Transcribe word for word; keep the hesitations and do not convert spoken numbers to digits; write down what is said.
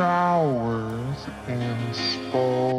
showers and spores.